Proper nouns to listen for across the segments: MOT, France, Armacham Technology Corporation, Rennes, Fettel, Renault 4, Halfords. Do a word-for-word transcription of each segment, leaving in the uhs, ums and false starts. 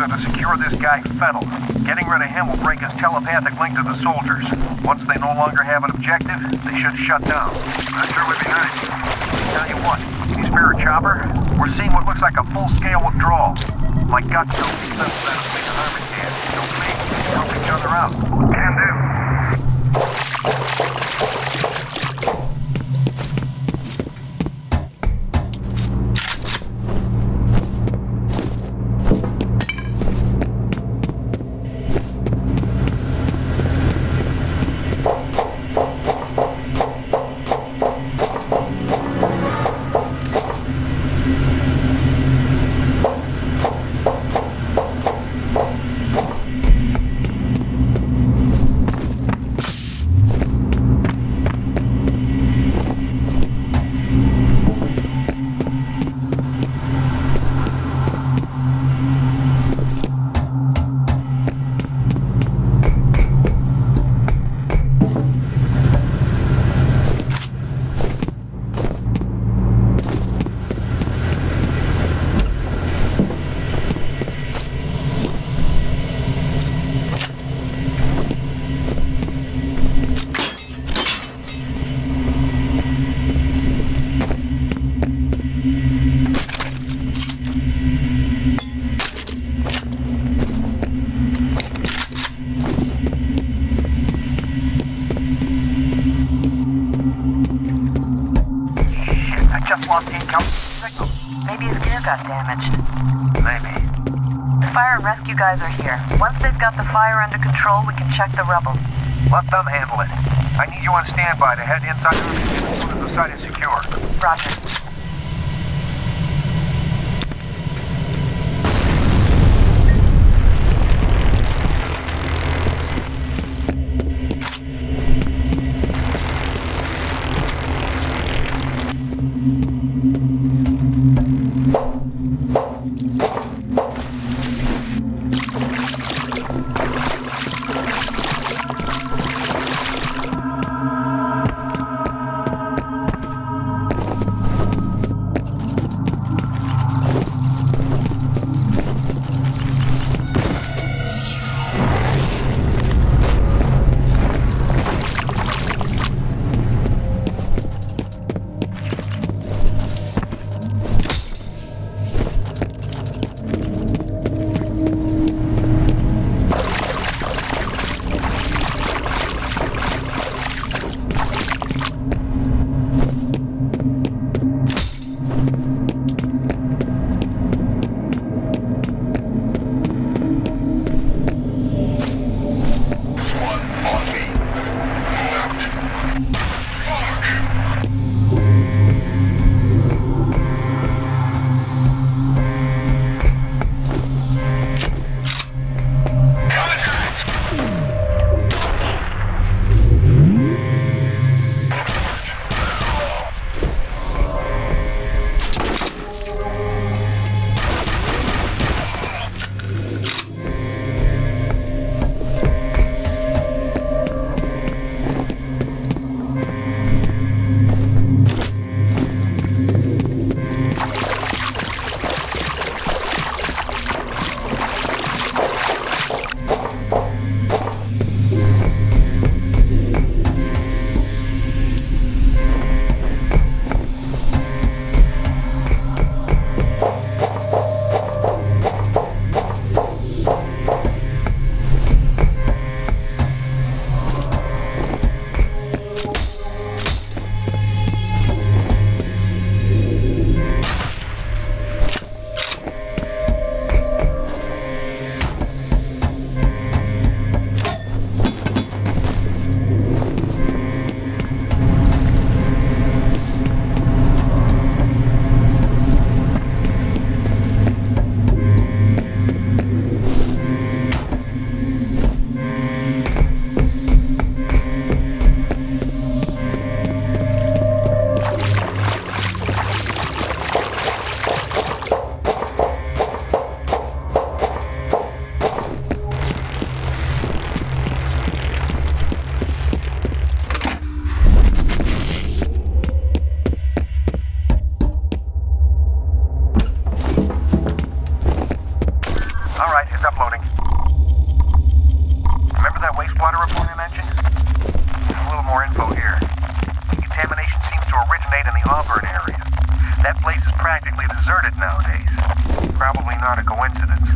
orders are to secure this guy Fettel. Getting rid of him will break his telepathic link to the soldiers. Once they no longer have an objective, they should shut down. That sure would be nice. Tell you what, you spare a chopper? We're seeing what looks like a full-scale withdrawal. My gut tells me that it's been an army camp. Don't make it. Help each other out. Can do. Got damaged. Maybe. The fire and rescue guys are here. Once they've got the fire under control, we can check the rubble. Let them handle it. I need you on standby to head inside as soon as the site is secure. Roger. That place is practically deserted nowadays. Probably not a coincidence.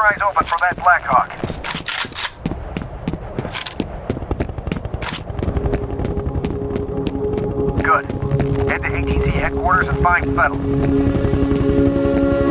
your eyes open for that Blackhawk. Good. Head to A T C headquarters and find Fettel.